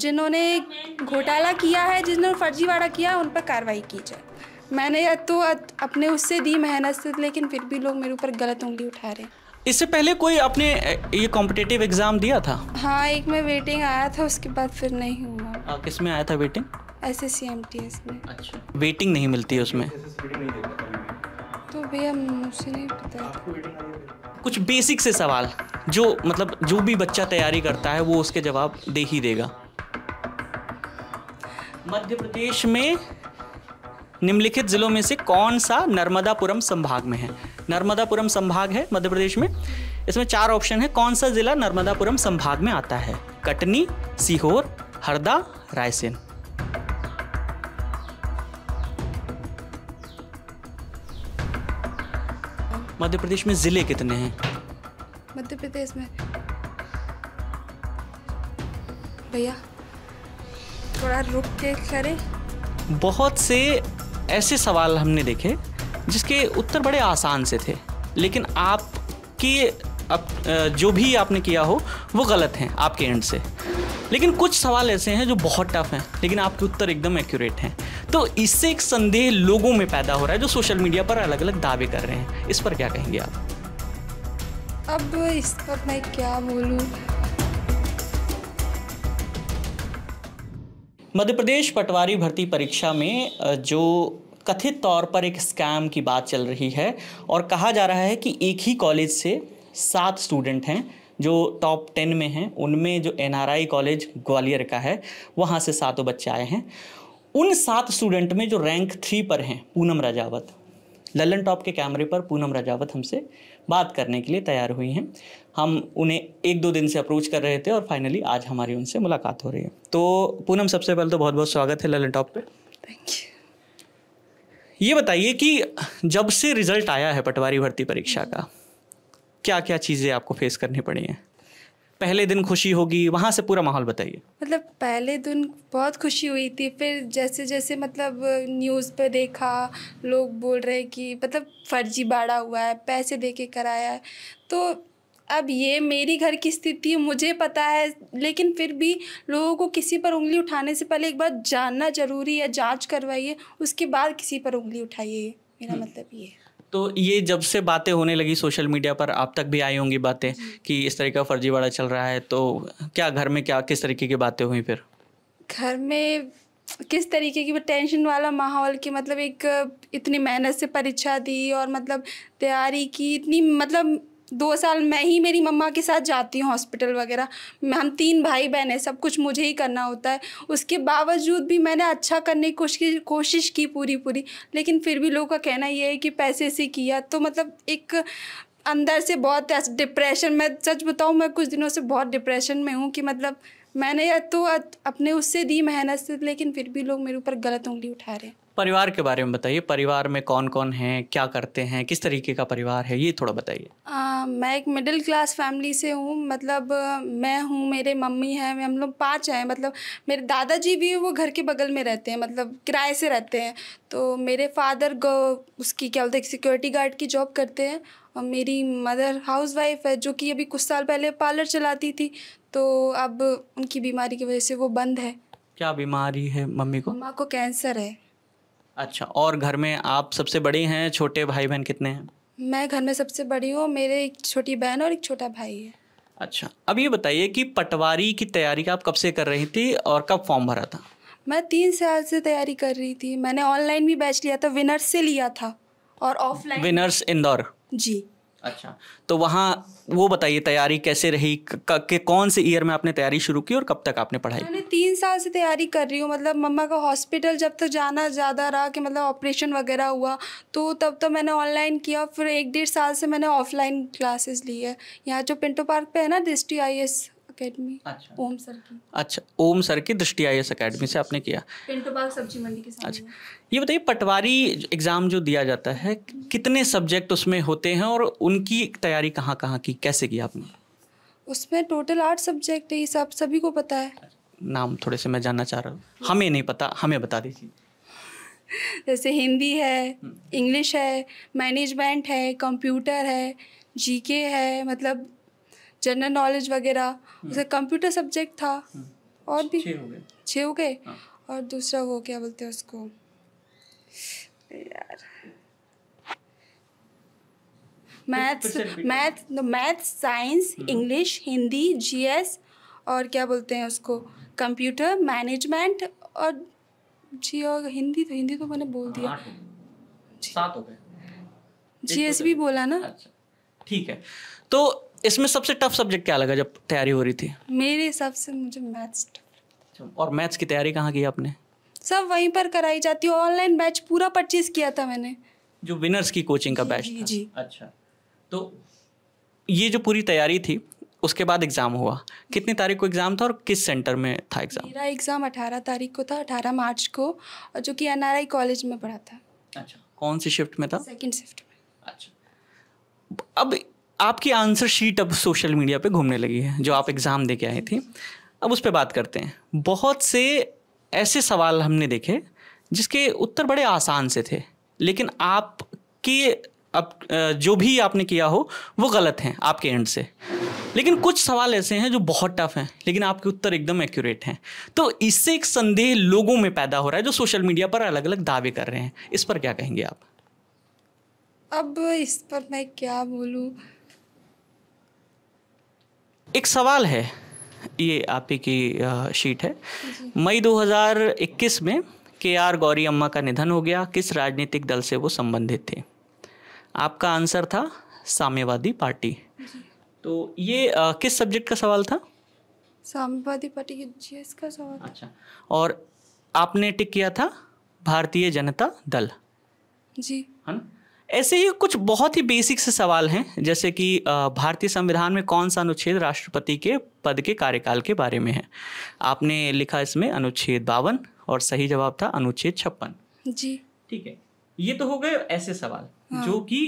जिन्होंने घोटाला किया है, जिन्होंने फर्जीवाड़ा किया है, उन पर कार्रवाई की जाए। मैंने तो अपने उससे दी मेहनत से, लेकिन फिर भी लोग मेरे ऊपर गलत उंगली उठा रहे हैं। इससे पहले कोई आपने ये कॉम्पिटिटिव एग्जाम दिया था? हाँ, एक में वेटिंग आया था, उसके बाद फिर नहीं हुआ। किस में आया था वेटिंग? SSC MTS में। अच्छा, वेटिंग नहीं मिलती है उसमें तो भैया मुझे नहीं पता। कुछ बेसिक से सवाल जो मतलब जो भी बच्चा तैयारी करता है वो उसके जवाब दे ही देगा। मध्य प्रदेश में निम्नलिखित जिलों में से कौन सा नर्मदापुरम संभाग में है? नर्मदापुरम संभाग है मध्य प्रदेश में। इसमें 4 ऑप्शन है। कौन सा जिला नर्मदापुरम संभाग में आता है? कटनी, सीहोर, हरदा, रायसेन। मध्य प्रदेश में जिले कितने हैं? मध्य प्रदेश में भैया थोड़ा रुक के करें। बहुत से ऐसे सवाल हमने देखे जिसके उत्तर बड़े आसान से थे, लेकिन आप जो भी आपने किया हो वो गलत हैं आपके एंड से। लेकिन कुछ सवाल ऐसे हैं जो बहुत टफ हैं, लेकिन आपके उत्तर एकदम एक्यूरेट हैं। तो इससे एक संदेह लोगों में पैदा हो रहा है जो सोशल मीडिया पर अलग अलग दावे कर रहे हैं। इस पर क्या कहेंगे आप? अब इस पर मैं क्या बोलूँ। मध्य प्रदेश पटवारी भर्ती परीक्षा में जो कथित तौर पर एक स्कैम की बात चल रही है और कहा जा रहा है कि एक ही कॉलेज से 7 स्टूडेंट हैं जो टॉप 10 में हैं, उनमें जो NRI कॉलेज ग्वालियर का है वहाँ से 7 बच्चे आए हैं। उन 7 स्टूडेंट में जो रैंक 3 पर हैं पूनम राजावत, लल्लन टॉप के कैमरे पर पूनम राजावत हमसे बात करने के लिए तैयार हुई हैं। हम उन्हें 1-2 दिन से अप्रोच कर रहे थे और फाइनली आज हमारी उनसे मुलाकात हो रही है। तो पूनम, सबसे पहले तो बहुत बहुत स्वागत है लल्लन टॉप पे। Thank you. ये बताइए कि जब से रिजल्ट आया है पटवारी भर्ती परीक्षा का, क्या क्या चीज़ें आपको फेस करनी पड़ी हैं? पहले दिन खुशी होगी, वहाँ से पूरा माहौल बताइए। मतलब पहले दिन बहुत खुशी हुई थी, फिर जैसे जैसे मतलब न्यूज़ पे देखा लोग बोल रहे कि मतलब फर्जीवाड़ा हुआ है, पैसे देके कराया है। तो अब ये मेरी घर की स्थिति मुझे पता है, लेकिन फिर भी लोगों को किसी पर उंगली उठाने से पहले एक बार जानना ज़रूरी है। जाँच करवाइए, उसके बाद किसी पर उंगली उठाइए, मेरा मतलब ये है। तो ये जब से बातें होने लगी सोशल मीडिया पर, आप तक भी आई होंगी बातें कि इस तरह का फर्जीवाड़ा चल रहा है, तो क्या घर में क्या किस तरीके की बातें हुई? फिर घर में किस तरीके की टेंशन वाला माहौल कि मतलब एक इतनी मेहनत से परीक्षा दी और मतलब तैयारी की, इतनी मतलब 2 साल मैं ही मेरी मम्मा के साथ जाती हूँ हॉस्पिटल वगैरह। हम 3 भाई बहन हैं, सब कुछ मुझे ही करना होता है। उसके बावजूद भी मैंने अच्छा करने की कोशिश की पूरी, लेकिन फिर भी लोगों का कहना ये है कि पैसे से किया। तो मतलब एक अंदर से बहुत डिप्रेशन, मैं सच बताऊँ मैं कुछ दिनों से बहुत डिप्रेशन में हूँ कि मतलब मैंने तो अपने उससे दी मेहनत से, लेकिन फिर भी लोग मेरे ऊपर गलत उंगली उठा रहे हैं। परिवार के बारे में बताइए, परिवार में कौन कौन हैं, क्या करते हैं, किस तरीके का परिवार है, ये थोड़ा बताइए। मैं एक मिडिल क्लास फैमिली से हूँ। मतलब मैं हूँ, मेरे मम्मी हैं, हम लोग 5 हैं। मतलब मेरे दादाजी भी वो घर के बगल में रहते हैं, मतलब किराए से रहते हैं। तो मेरे फादर उसकी क्या बोलते हैं सिक्योरिटी गार्ड की जॉब करते हैं और मेरी मदर हाउसवाइफ है जो कि अभी कुछ साल पहले पार्लर चलाती थी, तो अब उनकी बीमारी की वजह से वो बंद है। क्या बीमारी है मम्मी को? मम्मा को कैंसर है। अच्छा, और घर में आप सबसे बड़े हैं, छोटे भाई बहन कितने हैं? मैं घर में सबसे बड़ी हूँ, मेरे एक छोटी बहन और एक छोटा भाई है। अच्छा, अब ये बताइए कि पटवारी की तैयारी आप कब से कर रही थी और कब फॉर्म भरा था? मैं 3 साल से तैयारी कर रही थी। मैंने ऑनलाइन भी बैच लिया था, विनर्स से लिया था और ऑफलाइन। विनर्स इंदौर जी। अच्छा, तो वहाँ वो बताइए तैयारी कैसे रही, के कौन से ईयर में आपने तैयारी शुरू की और कब तक आपने पढ़ाई? मैंने 3 साल से तैयारी कर रही हूँ। मतलब मम्मा का हॉस्पिटल जब तक जाना ज़्यादा रहा कि मतलब ऑपरेशन वगैरह हुआ, तो तब तो मैंने ऑनलाइन किया। फिर 1-1.5 साल से मैंने ऑफलाइन क्लासेस ली है। यहाँ जो पिंटो पार्क पे है ना दृष्टि IAS अकेडमी, ओम सर की। अच्छा, ओम सर की दृष्टि IAS अकेडमी से आपने किया, पिंटो पार्क सब्जी मंडी के साथ। अच्छा, ये बताइए पटवारी एग्ज़ाम जो दिया जाता है कितने सब्जेक्ट उसमें होते हैं और उनकी तैयारी कहाँ कहाँ की, कैसे की आपने? उसमें टोटल 8 सब्जेक्ट है, ये सब सभी को पता है। नाम थोड़े से मैं जानना चाह रहा हूँ, हमें नहीं पता, हमें बता दीजिए। जैसे हिंदी है, इंग्लिश है, मैनेजमेंट है, कंप्यूटर है, GK है, मतलब जनरल नॉलेज वगैरह, उसका कंप्यूटर सब्जेक्ट था और भी 6 हो गए। और दूसरा वो क्या बोलते हैं उसको यार, maths, science, English, Hindi, GS और क्या बोलते हैं उसको कंप्यूटर, मैनेजमेंट और जी और हिंदी तो मैंने बोल दिया। 7 हो गए। जीएसबी बोला ना। अच्छा ठीक है, तो इसमें सबसे टफ सब्जेक्ट क्या लगा जब तैयारी हो रही थी? मेरे हिसाब से मुझे मैथ्स। और मैथ्स की तैयारी कहाँ की आपने? सब वहीं पर कराई जाती है, ऑनलाइन बैच पूरा परचेज किया था मैंने, जो विनर्स की कोचिंग का बैच था। जी। अच्छा, तो ये जो पूरी तैयारी थी उसके बाद एग्जाम हुआ, कितनी तारीख को एग्जाम था और किस सेंटर में था एग्जाम? मेरा एग्जाम 18 तारीख को था, 18 मार्च को, और जो कि एनआरआई कॉलेज में पढ़ा था। अच्छा, कौन सी शिफ्ट में था? सेकंड शिफ्ट में। अच्छा, अब आपकी आंसर शीट अब सोशल मीडिया पे घूमने लगी है जो आप एग्ज़ाम दे के आई थी, अब उस पर बात करते हैं। बहुत से ऐसे सवाल हमने देखे जिसके उत्तर बड़े आसान से थे, लेकिन आपके अब जो भी आपने किया हो वो गलत हैं आपके एंड से, लेकिन कुछ सवाल ऐसे हैं जो बहुत टफ हैं लेकिन आपके उत्तर एकदम एक्यूरेट हैं। तो इससे एक संदेह लोगों में पैदा हो रहा है जो सोशल मीडिया पर अलग अलग दावे कर रहे हैं, इस पर क्या कहेंगे आप? अब इस पर मैं क्या बोलूं, एक सवाल है, ये आप ही की शीट है, मई 2021 में के.आर. गौरी अम्मा का निधन हो गया, किस राजनीतिक दल से वो संबंधित थे? आपका आंसर था साम्यवादी पार्टी। तो ये किस सब्जेक्ट का सवाल था? साम्यवादी पार्टी के जीएस का सवाल। अच्छा, और आपने टिक किया था भारतीय जनता दल। जी, है ना? ऐसे ही कुछ बहुत ही बेसिक से सवाल हैं, जैसे कि भारतीय संविधान में कौन सा अनुच्छेद राष्ट्रपति के पद के कार्यकाल के बारे में है? आपने लिखा इसमें अनुच्छेद 52 और सही जवाब था अनुच्छेद 56। जी ठीक है, ये तो हो गए ऐसे सवाल। हाँ। जो कि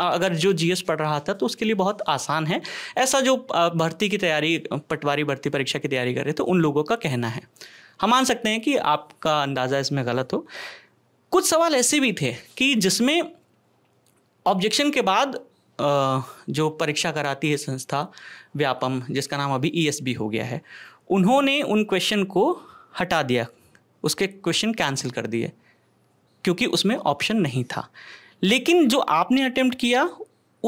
अगर जो जीएस पढ़ रहा था तो उसके लिए बहुत आसान है, ऐसा जो भर्ती की तैयारी, पटवारी भर्ती परीक्षा की तैयारी कर रहे थे उन लोगों का कहना है। हम मान सकते हैं कि आपका अंदाज़ा इसमें गलत हो। कुछ सवाल ऐसे भी थे कि जिसमें ऑब्जेक्शन के बाद जो परीक्षा कराती है संस्था व्यापम, जिसका नाम अभी ईएसबी हो गया है, उन्होंने उन क्वेश्चन को हटा दिया, उसके क्वेश्चन कैंसिल कर दिए क्योंकि उसमें ऑप्शन नहीं था। लेकिन जो आपने अटेम्प्ट किया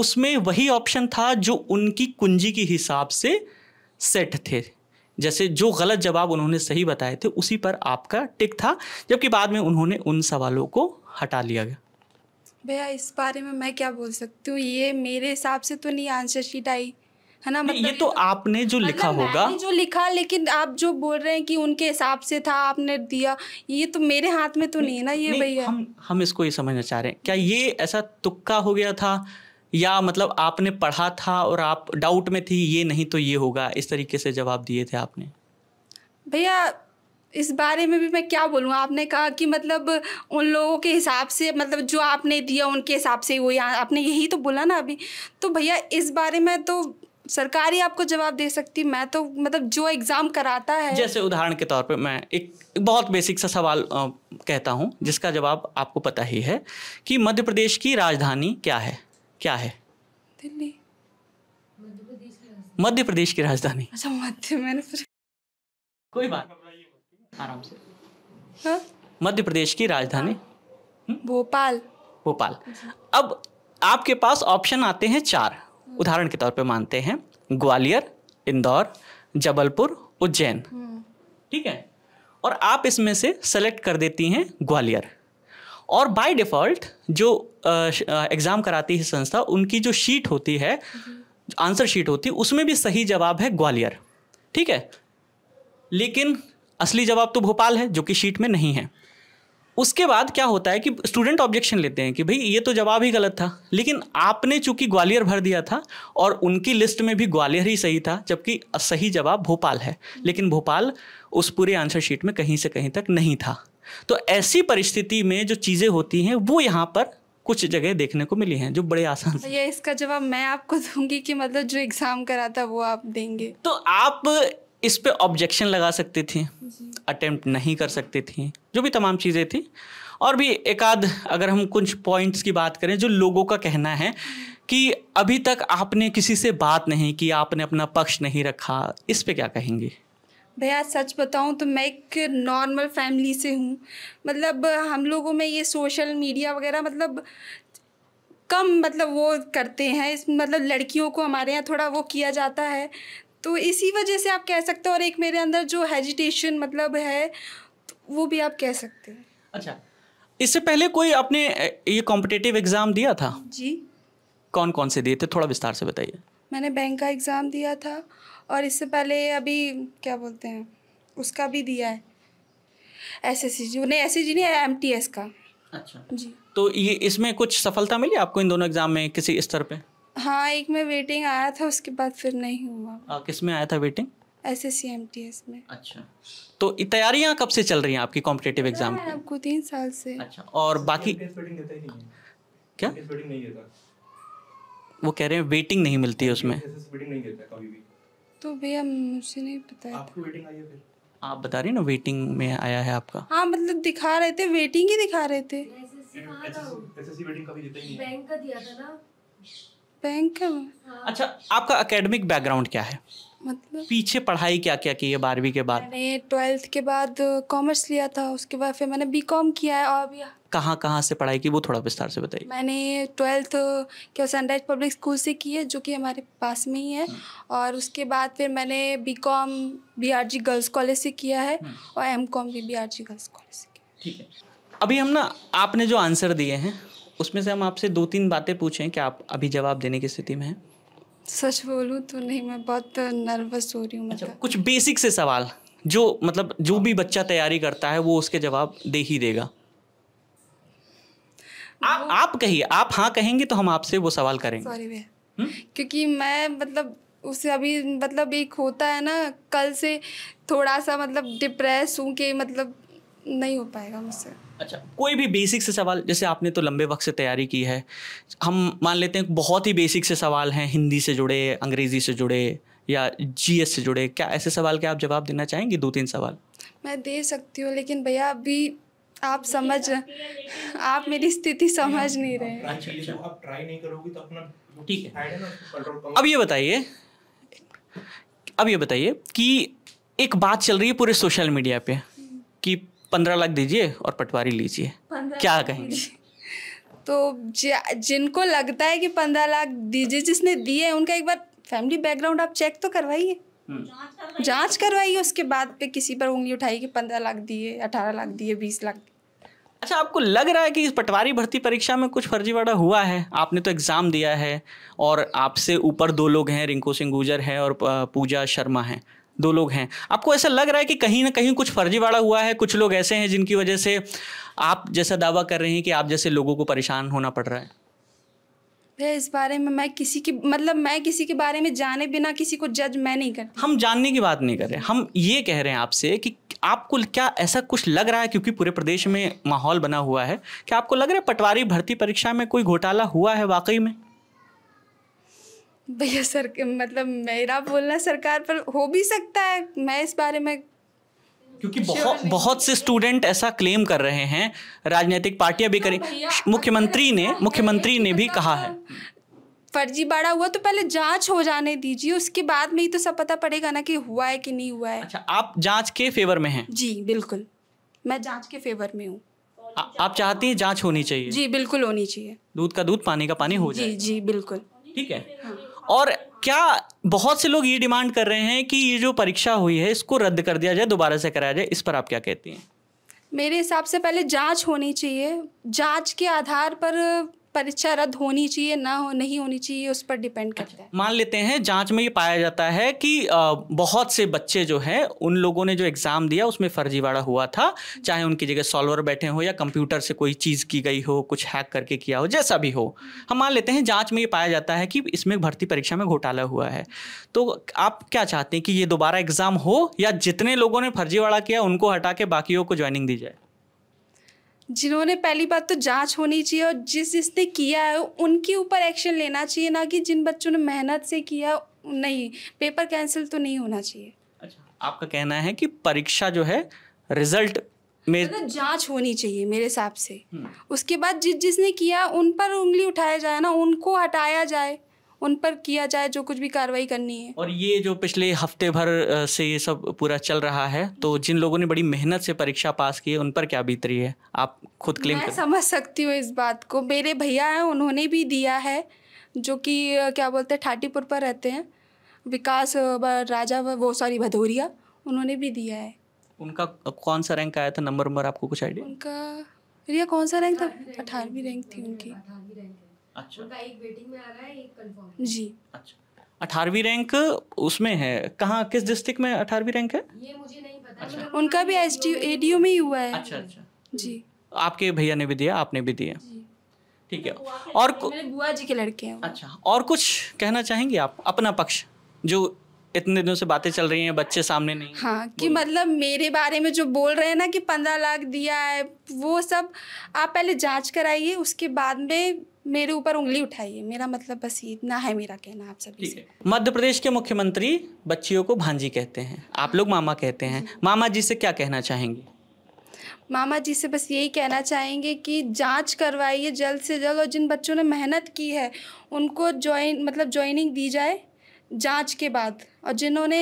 उसमें वही ऑप्शन था जो उनकी कुंजी के हिसाब से सेट थे, जैसे जो गलत जवाब उन्होंने सही बताए थे उसी पर आपका टिक था, जबकि बाद में उन्होंने उन सवालों को हटा लिया गया। भैया इस बारे में मैं क्या बोल सकती हूँ, ये मेरे हिसाब से तो नहीं आंसर शीट आई है ना, मतलब ये तो आपने जो लिखा होगा, जो लिखा, लेकिन आप जो बोल रहे हैं कि उनके हिसाब से था आपने दिया, ये तो मेरे हाथ में तो नहीं है ना ये भैया। हम इसको ये समझना चाह रहे हैं, क्या ये ऐसा तुक्का हो गया था या मतलब आपने पढ़ा था और आप डाउट में थी ये नहीं तो ये होगा, इस तरीके से जवाब दिए थे आपने? भैया इस बारे में भी मैं क्या बोलूँ, आपने कहा कि मतलब उन लोगों के हिसाब से, मतलब जो आपने दिया उनके हिसाब से वो, या आपने यही तो बोला ना अभी, तो भैया इस बारे में तो सरकारी आपको जवाब दे सकती, मैं तो मतलब जो एग्ज़ाम कराता है। जैसे उदाहरण के तौर पे मैं एक बहुत बेसिक सा सवाल कहता हूँ जिसका जवाब आपको पता ही है कि मध्य प्रदेश की राजधानी क्या है? क्या है? दिल्ली। मध्य प्रदेश की राजधानी। अच्छा मध्य, मैंने कोई बात आराम से। हाँ? मध्य प्रदेश की राजधानी भोपाल। भोपाल। अब आपके पास ऑप्शन आते हैं 4, उदाहरण के तौर पे मानते हैं ग्वालियर, इंदौर, जबलपुर, उज्जैन, ठीक है, और आप इसमें से सेलेक्ट कर देती हैं ग्वालियर। और बाय डिफ़ॉल्ट जो एग्ज़ाम कराती है संस्था उनकी जो शीट होती है, आंसर शीट होती है, उसमें भी सही जवाब है ग्वालियर, ठीक है, लेकिन असली जवाब तो भोपाल है जो कि शीट में नहीं है। उसके बाद क्या होता है कि स्टूडेंट ऑब्जेक्शन लेते हैं कि भाई ये तो जवाब ही गलत था, लेकिन आपने चूंकि ग्वालियर भर दिया था और उनकी लिस्ट में भी ग्वालियर ही सही था, जबकि सही जवाब भोपाल है, लेकिन भोपाल उस पूरे आंसर शीट में कहीं से कहीं तक नहीं था। तो ऐसी परिस्थिति में जो चीज़ें होती हैं वो यहाँ पर कुछ जगह देखने को मिली हैं जो बड़े आसान से। ये इसका जवाब मैं आपको दूंगी कि मतलब जो एग्ज़ाम करा था वो आप देंगे, तो आप इस पे ऑब्जेक्शन लगा सकती थी, अटेम्प्ट नहीं कर सकती थी, जो भी तमाम चीज़ें थी। और भी एक आध अगर हम कुछ पॉइंट्स की बात करें जो लोगों का कहना है कि अभी तक आपने किसी से बात नहीं की, आपने अपना पक्ष नहीं रखा, इस पे क्या कहेंगे? भैया सच बताऊं तो मैं एक नॉर्मल फैमिली से हूं, मतलब हम लोगों में ये सोशल मीडिया वगैरह मतलब कम मतलब वो करते हैं, इस मतलब लड़कियों को हमारे यहाँ थोड़ा वो किया जाता है, तो इसी वजह से आप कह सकते हो। और एक मेरे अंदर जो हेजिटेशन मतलब है तो वो भी आप कह सकते हैं। अच्छा, इससे पहले कोई आपने ये कॉम्पिटिटिव एग्ज़ाम दिया था? जी। कौन कौन से दिए थे, थोड़ा विस्तार से बताइए। मैंने बैंक का एग्ज़ाम दिया था और इससे पहले अभी क्या बोलते हैं उसका भी दिया है, एसएससी ने एमटीएस का। अच्छा जी, तो ये इसमें कुछ सफलता मिली आपको इन दोनों एग्ज़ाम में किसी स्तर पे? हाँ, एक में वेटिंग आया था, उसके बाद फिर नहीं हुआ। किस में आया था वेटिंग? एसएससी एमटीएस में। अच्छा, तो तैयारियाँ कब से चल रही हैं आपकी कॉम्पिटिटिव एग्ज़ाम की? आपको 3 साल से। अच्छा, और बाकी क्या वो कह रहे हैं वेटिंग नहीं मिलती है उसमें? तो भैया मुझे नहीं पता। आपको वेटिंग आई है फिर? आप बता रही ना वेटिंग में आया है आपका। हाँ, मतलब दिखा रहे थे वेटिंग ही दिखा रहे थे। एसएससी वेटिंग कभी देते ही नहीं, बैंक का दिया था ना, बैंक का। अच्छा, आपका एकेडमिक बैकग्राउंड क्या है, मतलब पीछे पढ़ाई क्या क्या की है 12वीं के बाद? मैंने 12th के बाद कॉमर्स लिया था, उसके बाद फिर मैंने बीकॉम किया है। और अभी कहाँ से पढ़ाई की वो थोड़ा विस्तार से बताइए। मैंने 12th क्या सनराइज पब्लिक स्कूल से की है, जो कि हमारे पास में ही है, और उसके बाद फिर मैंने बीकॉम बीआरजी गर्ल्स कॉलेज से किया है और एमकॉम भी बीआरजी गर्ल्स कॉलेज से किया। ठीक है, अभी हम ना आपने जो आंसर दिए हैं उसमें से हम आपसे 2-3 बातें पूछें, क्या आप अभी जवाब देने की स्थिति में हैं? सच बोलूँ तो नहीं, मैं बहुत नर्वस हो रही हूँ। मतलब कुछ बेसिक से सवाल जो मतलब जो भी बच्चा तैयारी करता है वो उसके जवाब दे ही देगा। आप कहिए, आप हाँ कहेंगे तो हम आपसे वो सवाल करेंगे। सॉरी भैया, क्योंकि मैं मतलब उसे अभी मतलब एक होता है ना, कल से थोड़ा सा मतलब डिप्रेस हूँ कि मतलब नहीं हो पाएगा मुझसे। अच्छा, कोई भी बेसिक से सवाल, जैसे आपने तो लंबे वक्त से तैयारी की है, हम मान लेते हैं बहुत ही बेसिक से सवाल हैं हिंदी से जुड़े, अंग्रेजी से जुड़े या जीएस से जुड़े, क्या ऐसे सवाल क्या आप जवाब देना चाहेंगी? 2-3 सवाल मैं दे सकती हूँ, लेकिन भैया अभी आप समझ, आप मेरी स्थिति समझ नहीं रहे। अच्छा, आप ट्राई नहीं करोगी तो अपना ठीक है। अब ये बताइए कि एक बात चल रही है पूरे सोशल मीडिया पे कि 15 लाख दीजिए और पटवारी लीजिए, क्या कहेंगे? तो जिनको लगता है कि 15 लाख दीजिए, जिसने दिए उनका एक बार फैमिली बैकग्राउंड आप चेक तो करवाइए, जांच करवाइए, उसके बाद पे किसी पर उंगली उठाइए कि 15 लाख दिए, 18 लाख दिए, 20 लाख दिए। अच्छा, आपको लग रहा है कि इस पटवारी भर्ती परीक्षा में कुछ फर्जीवाड़ा हुआ है? आपने तो एग्ज़ाम दिया है और आपसे ऊपर 2 लोग हैं, रिंकू सिंह गुर्जर हैं और पूजा शर्मा हैं, 2 लोग हैं। आपको ऐसा लग रहा है कि कहीं ना कहीं कुछ फर्जीवाड़ा हुआ है, कुछ लोग ऐसे हैं जिनकी वजह से आप जैसा दावा कर रहे हैं कि आप जैसे लोगों को परेशान होना पड़ रहा है? इस बारे में मैं किसी की मतलब मैं किसी के बारे में जाने बिना किसी को जज मैं नहीं करती। हम जानने की बात नहीं कर रहे, हम ये कह रहे हैं आपसे कि आपको क्या ऐसा कुछ लग रहा है, क्योंकि पूरे प्रदेश में माहौल बना हुआ है, क्या आपको लग रहा है पटवारी भर्ती परीक्षा में कोई घोटाला हुआ है वाकई में? भैया सर मतलब मेरा बोलना सरकार पर हो भी सकता है, मैं इस बारे में क्योंकि बहुत से स्टूडेंट ऐसा क्लेम कर रहे हैं, राजनीतिक पार्टियां भी करें, मुख्यमंत्री ने भी कहा है। फर्जीवाड़ा हुआ तो पहले जांच हो जाने दीजिए, उसके बाद में ही तो सब पता पड़ेगा ना कि हुआ है कि नहीं हुआ है। अच्छा, आप जांच के फेवर में हैं? जी बिल्कुल, मैं जांच के फेवर में हूँ। आप चाहती हैं जांच होनी चाहिए? जी बिल्कुल होनी चाहिए, दूध का दूध पानी का पानी हो जाए। जी जी बिल्कुल, ठीक है। और क्या बहुत से लोग ये डिमांड कर रहे हैं कि ये जो परीक्षा हुई है इसको रद्द कर दिया जाए, दोबारा से कराया जाए, इस पर आप क्या कहती हैं? मेरे हिसाब से पहले जांच होनी चाहिए, जांच के आधार पर परीक्षा रद्द होनी चाहिए ना नहीं होनी चाहिए, उस पर डिपेंड करता है। मान लेते हैं जांच में ये पाया जाता है कि बहुत से बच्चे जो हैं उन लोगों ने जो एग्ज़ाम दिया उसमें फर्जीवाड़ा हुआ था, चाहे उनकी जगह सॉल्वर बैठे हो या कंप्यूटर से कोई चीज़ की गई हो, कुछ हैक करके किया हो, जैसा भी हो, हम मान लेते हैं जाँच में ये पाया जाता है कि इसमें भर्ती परीक्षा में घोटाला हुआ है, तो आप क्या चाहते हैं कि ये दोबारा एग्ज़ाम हो या जितने लोगों ने फर्जीवाड़ा किया उनको हटा के बाकियों को ज्वाइनिंग दी जाए? जिन्होंने पहली बात तो जांच होनी चाहिए और जिसने किया है उनके ऊपर एक्शन लेना चाहिए, ना कि जिन बच्चों ने मेहनत से किया, नहीं पेपर कैंसिल तो नहीं होना चाहिए। अच्छा, आपका कहना है कि परीक्षा जो है रिजल्ट मतलब जांच होनी चाहिए मेरे हिसाब से। उसके बाद जिस जिसने किया उन पर उंगली उठाया जाए ना, उनको हटाया जाए, उन पर किया जाए जो कुछ भी कार्रवाई करनी है। और ये जो पिछले हफ्ते भर से ये सब पूरा चल रहा है, तो जिन लोगों ने बड़ी मेहनत से परीक्षा पास की है उन पर क्या बीत रही है, आप खुद क्लेम कर। मैं समझ सकती हूँ इस बात को, मेरे भैया हैं उन्होंने भी दिया है जो कि क्या बोलते हैं ठाटीपुर पर रहते हैं, विकास राजा भदौरिया, उन्होंने भी दिया है। उनका कौन सा रैंक आया था, नंबर नंबर आपको कुछ आइडिया? उनका रिया कौन सा रैंक था? 18वीं रैंक थी उनकी। अच्छा, उनका एक वेटिंग में आ रहा है, एक कंफर्म जी। अच्छा, 18वीं रैंक उसमें है, कहाँ किस डिस्ट्रिक्ट में 18वीं रैंक है ये मुझे नहीं पता। अच्छा। उनका भी एसडीओ में ही हुआ है। अच्छा अच्छा जी, आपके भैया ने भी दिया, आपने भी दिया, ठीक है। और मेरे बुआ जी के लड़के हैं। अच्छा, और कुछ कहना चाहेंगे आप अपना पक्ष, जो इतने दिनों से बातें चल रही हैं, बच्चे सामने नहीं। हाँ, कि मतलब मेरे बारे में जो बोल रहे हैं ना कि 15 लाख दिया है, वो सब आप पहले जांच कराइए, उसके बाद में मेरे ऊपर उंगली उठाइए। मेरा मतलब बस इतना है मेरा कहना आप सभी से। मध्य प्रदेश के मुख्यमंत्री बच्चियों को भांजी कहते हैं, आप लोग मामा कहते हैं, मामा जी से क्या कहना चाहेंगे? मामा जी से बस यही कहना चाहेंगे कि जांच करवाइए जल्द से जल्द, और जिन बच्चों ने मेहनत की है उनको ज्वाइनिंग दी जाए जांच के बाद, और जिन्होंने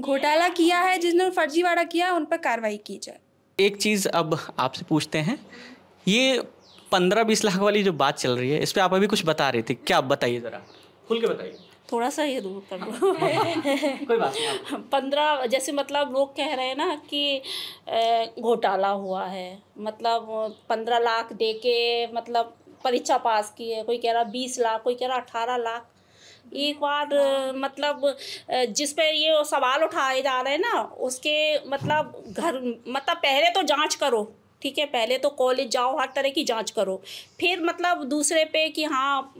घोटाला किया है, जिन्होंने फर्जीवाड़ा किया है, उन पर कार्रवाई की जाए। एक चीज़ अब आपसे पूछते हैं, ये 15-20 लाख वाली जो बात चल रही है, इस पर आप अभी कुछ बता रहे थे, क्या आप बताइए ज़रा खुल के बताइए। थोड़ा सा ये दूर कर दो। कोई बात नहीं। 15 जैसे मतलब लोग कह रहे हैं ना कि घोटाला हुआ है, मतलब 15 लाख दे के मतलब परीक्षा पास की है, कोई कह रहा 20 लाख, कोई कह रहा 18 लाख। एक बार मतलब जिस पे ये सवाल उठाए जा रहे हैं ना, उसके मतलब घर मतलब पहले तो जांच करो, ठीक है, पहले तो कॉलेज जाओ, हर तरह की जांच करो, फिर मतलब दूसरे पे कि हाँ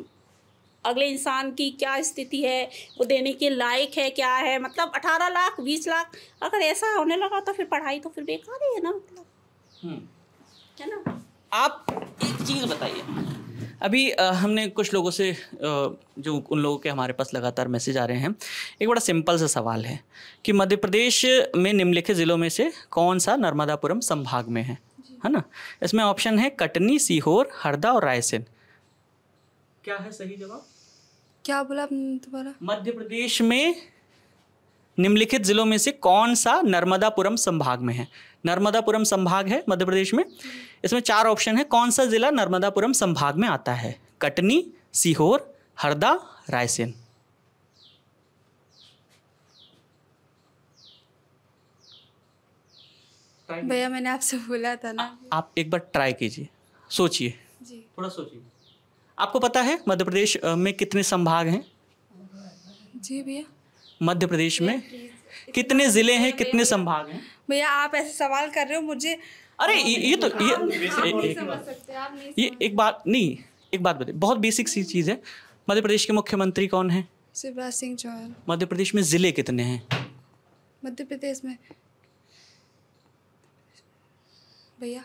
अगले इंसान की क्या स्थिति है, वो देने के लायक है क्या है। मतलब 18 लाख 20 लाख अगर ऐसा होने लगा तो फिर पढ़ाई तो फिर बेकार ही है ना, मतलब है ना। आप एक चीज़ बताइए, अभी हमने कुछ लोगों से जो उन लोगों के हमारे पास लगातार मैसेज आ रहे हैं, एक बड़ा सिंपल सा सवाल है कि मध्य प्रदेश में निम्नलिखित ज़िलों में से कौन सा नर्मदापुरम संभाग में है ना? इसमें ऑप्शन है कटनी, सीहोर, हरदा और रायसेन। क्या है सही जवाब? क्या बोला आपने दोबारा? मध्य प्रदेश में निम्नलिखित ज़िलों में से कौन सा नर्मदापुरम संभाग में है? नर्मदापुरम संभाग है मध्य प्रदेश में, इसमें 4 ऑप्शन है, कौन सा ज़िला नर्मदापुरम संभाग में आता है? कटनी, सीहोर, हरदा, रायसेन। भैया मैंने आपसे बोला था ना, आप एक बार ट्राई कीजिए, सोचिए जी, थोड़ा सोचिए। आपको पता है मध्य प्रदेश में कितने संभाग हैं? जी भैया, मध्य प्रदेश में कितने जिले हैं, कितने संभाग हैं? भैया आप ऐसे सवाल कर रहे हो मुझे। अरे ये तो ये एक बात नहीं, एक बात बताइए, बहुत बेसिक सी चीज़ है, मध्य प्रदेश के मुख्यमंत्री कौन है? शिवराज सिंह चौहान। मध्य प्रदेश में जिले कितने हैं? मध्य प्रदेश में भैया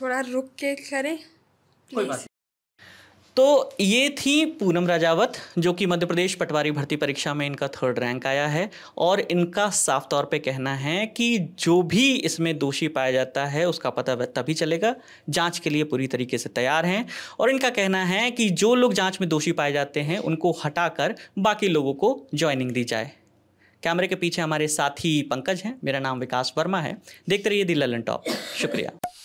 थोड़ा रुक के करें। तो ये थी पूनम राजावत, जो कि मध्य प्रदेश पटवारी भर्ती परीक्षा में इनका 3rd रैंक आया है, और इनका साफ तौर पे कहना है कि जो भी इसमें दोषी पाया जाता है उसका पता तभी चलेगा, जांच के लिए पूरी तरीके से तैयार हैं। और इनका कहना है कि जो लोग जांच में दोषी पाए जाते हैं उनको हटाकर बाकी लोगों को ज्वाइनिंग दी जाए। कैमरे के पीछे हमारे साथी पंकज हैं, मेरा नाम विकास वर्मा है, देखते रहिए द लल्लनटॉप। शुक्रिया।